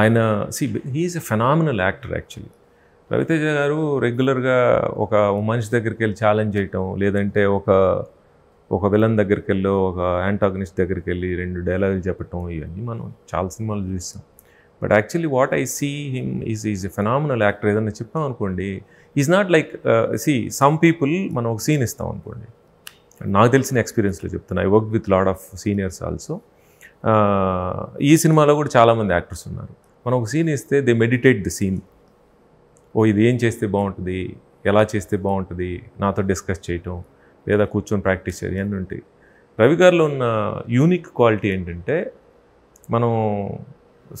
ఆయన see he's a phenomenal actor actually. Raviteja గారు రెగ్యులర్గా ఒక మనిషి దగ్గరికి వెళ్ళి ఛాలెంజ్ చేయటం, లేదంటే ఒక విలన్ దగ్గరికి వెళ్ళి ఒక యాంటాగనిస్ట్ దగ్గరికి వెళ్ళి రెండు డైలాగులు చెప్పటం, ఇవన్నీ మనం చాలా సినిమాలు చూస్తాం. But actually what I see him is a phenomenal actor. ఏదన్నా చెప్పాం అనుకోండి, is not like see some people మనం ఒక సీన్ ఇస్తాం అనుకోండి, నాకు తెలిసిన ఎక్స్పీరియన్స్లో చెప్తున్నా, I work with lot of seniors also. ఈ సినిమాలో కూడా చాలామంది యాక్టర్స్ ఉన్నారు, మనం ఒక సీన్ ఇస్తే దే మెడిటేట్ ది సీన్. ఇది ఏం చేస్తే బాగుంటుంది, ఎలా చేస్తే బాగుంటుంది, నాతో డిస్కస్ చేయటం, లేదా కూర్చొని ప్రాక్టీస్ చేయడం ఇవన్నీ ఉంటాయి. రవి గారిలో ఉన్న యూనిక్ క్వాలిటీ ఏంటంటే, మనం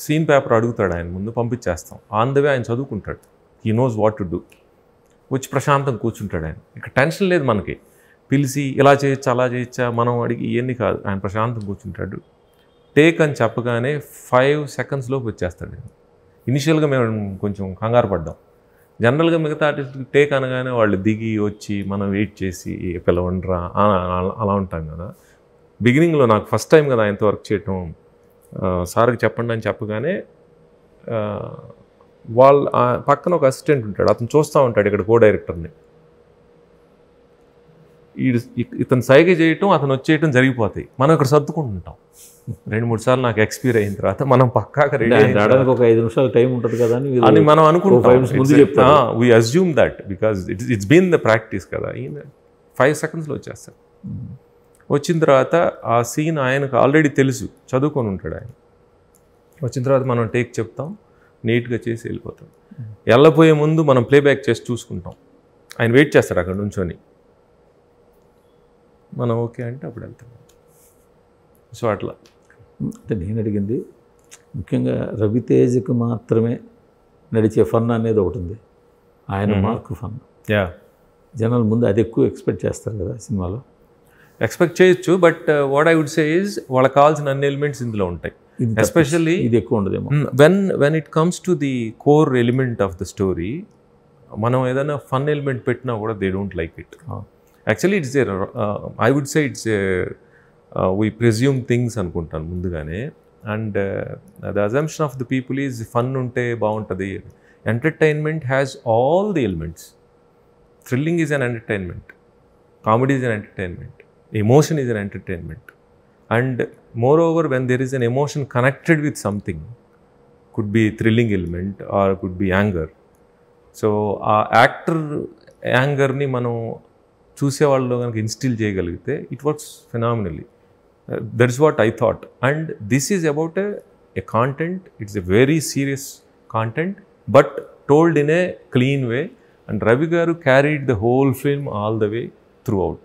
సీన్ పేపర్ అడుగుతాడు ఆయన ముందు, పంపించేస్తాం, ఆన్ ద వే ఆయన చదువుకుంటాడు, he knows what to do, వచ్చి ప్రశాంతంగా కూర్చుంటాడు ఆయన. ఇక్కడ టెన్షన్ లేదు, మనకి పిలిచి ఇలా చేయొచ్చా అలా చేయొచ్చా మనం అడిగి ఇవన్నీ కాదు, ఆయన ప్రశాంతంగా కూర్చుంటాడు. టేక్ అని చెప్పగానే 5 సెకండ్స్లోపు వచ్చేస్తాడు ఆయన. ఇనిషియల్గా మేము కొంచెం కంగారు పడ్డాం. జనరల్గా మిగతా ఆర్టిస్టులకి టేక్ అనగానే వాళ్ళు దిగి వచ్చి మనం వెయిట్ చేసి పిలవండ్రా అలా ఉంటాం కదా. బిగినింగ్లో నాకు ఫస్ట్ టైం కదా ఆయనతో వర్క్ చేయటం, సార్కి చెప్పండి అని చెప్పగానే వాళ్ళ పక్కన ఒక అసిస్టెంట్ ఉంటాడు, అతను చూస్తూ ఉంటాడు ఇక్కడ కో డైరెక్టర్ని. ఇతను సైగ చేయటం, అతను వచ్చేయటం జరిగిపోతాయి. మనం ఇక్కడ సర్దుకుంటుంటాం. 2-3 సార్లు నాకు ఎక్స్పీరియన్స్ అయిన తర్వాత మనం పక్కాగా రెడీ అవ్వడానికి ఒక 5 నిమిషాలు టైం ఉంటుంది కదా అని మనం అనుకుంటాం. We assume that because it's been the practice కదా. 5 సెకండ్స్లో వచ్చేస్తాడు. వచ్చిన తర్వాత ఆ సీన్ ఆయనకు ఆల్రెడీ తెలుసు, చదువుకొని ఉంటాడు ఆయన. వచ్చిన తర్వాత మనం టేక్ చెప్తాం, నీట్గా చేసి వెళ్ళిపోతాం. వెళ్ళబోయే ముందు మనం ప్లేబ్యాక్ చేసి చూసుకుంటాం. ఆయన వెయిట్ చేస్తాడు అక్కడ నుంచొని, మనం ఓకే అంటే అప్పుడు వెళ్తాం. సో అట్లా అంటే నేను అడిగింది ముఖ్యంగా రవితేజకు మాత్రమే నడిచే ఫన్ అనేది ఒకటి ఉంది. ఆయన మార్క్ ఫన్ జనాల ముందు అది ఎక్కువ ఎక్స్పెక్ట్ చేస్తారు కదా సినిమాలో. ఎక్స్పెక్ట్ చేయొచ్చు, but what I would say is వాళ్ళకి కావాల్సిన అన్ని ఎలిమెంట్స్ ఇందులో ఉంటాయి. ఎస్పెషల్లీ ఇది ఎక్కువ ఉండదేమో. When it comes to the core element of the story, మనం ఏదైనా ఫన్ ఎలిమెంట్ పెట్టినా కూడా they don't like it. Actually it's a I would say it's a we presume things అనుకుంటాను ముందుగానే. And the assumption of the people is fun ఉంటే బాగుంటుంది. Entertainment has all the elements. Thrilling is an entertainment, comedy is an entertainment, emotion is an entertainment, and moreover when there is an emotion connected with something, could be thrilling element or could be anger, so actor anger ni manu choose vallo ganaka instill cheyagalite, it works phenomenally. That's what I thought, and this is about a content. It's a very serious content but told in a clean way, and Ravi garu carried the whole film all the way throughout.